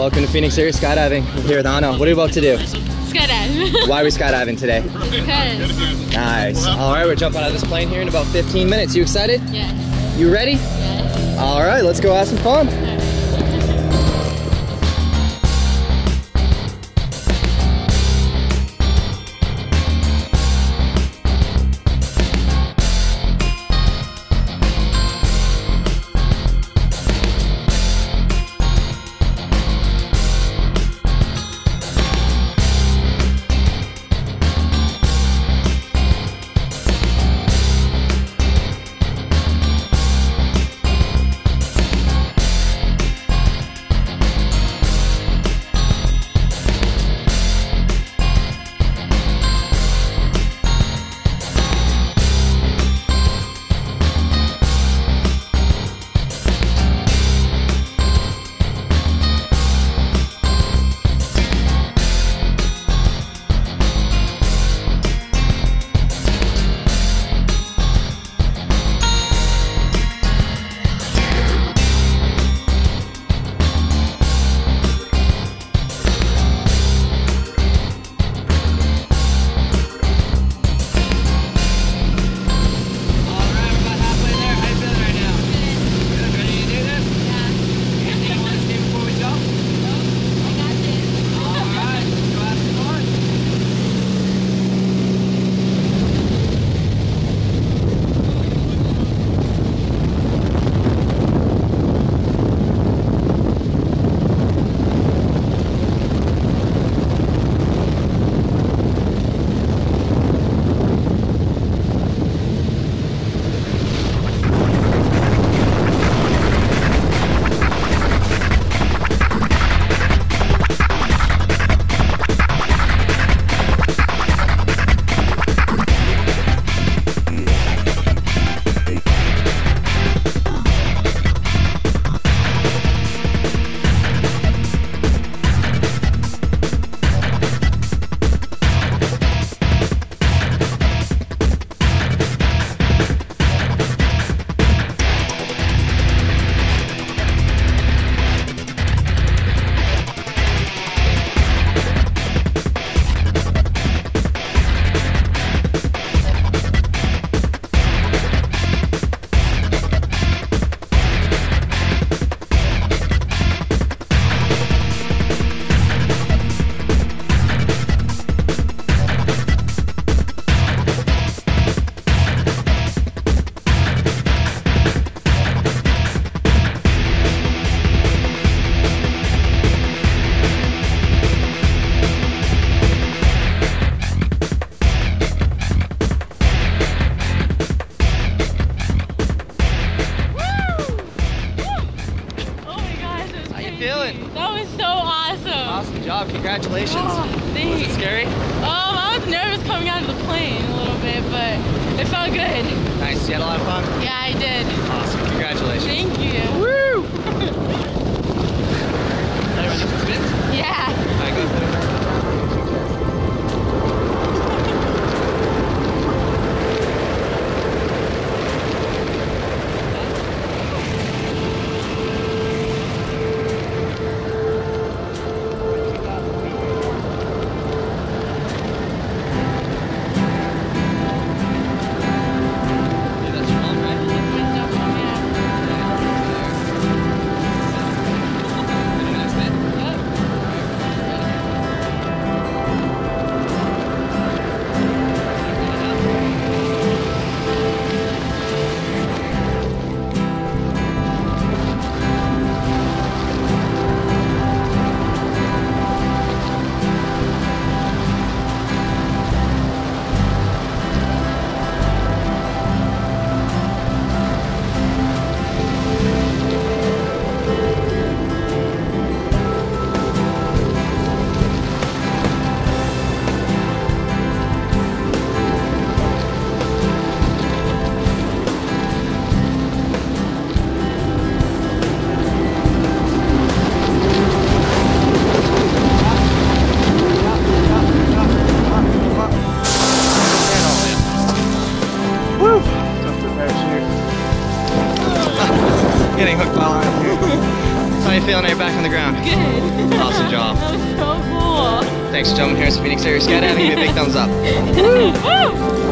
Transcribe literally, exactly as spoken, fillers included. Welcome to Phoenix Area Skydiving. I'm here with Anna. What are you about to do? Skydive. Why are we skydiving today? Because. Nice. All right, we're jumping out of this plane here in about fifteen minutes. You excited? Yes. You ready? Yes. All right, let's go have some fun. That was so awesome. Awesome job. Congratulations. Oh, thanks. Was it scary? Um, I was nervous coming out of the plane a little bit, but it felt good. Nice. You had a lot of fun? Yeah, I did. Awesome. Congratulations. Thank you. Woo! Everybody do some spins? Yeah. All right, go ahead. Getting hooked while I'm here. How are you feeling? You're back on the ground. Good. Awesome job. That was so cool. Thanks for coming here. It's Phoenix Area Skydiving. Give me a big thumbs up. Woo! Woo!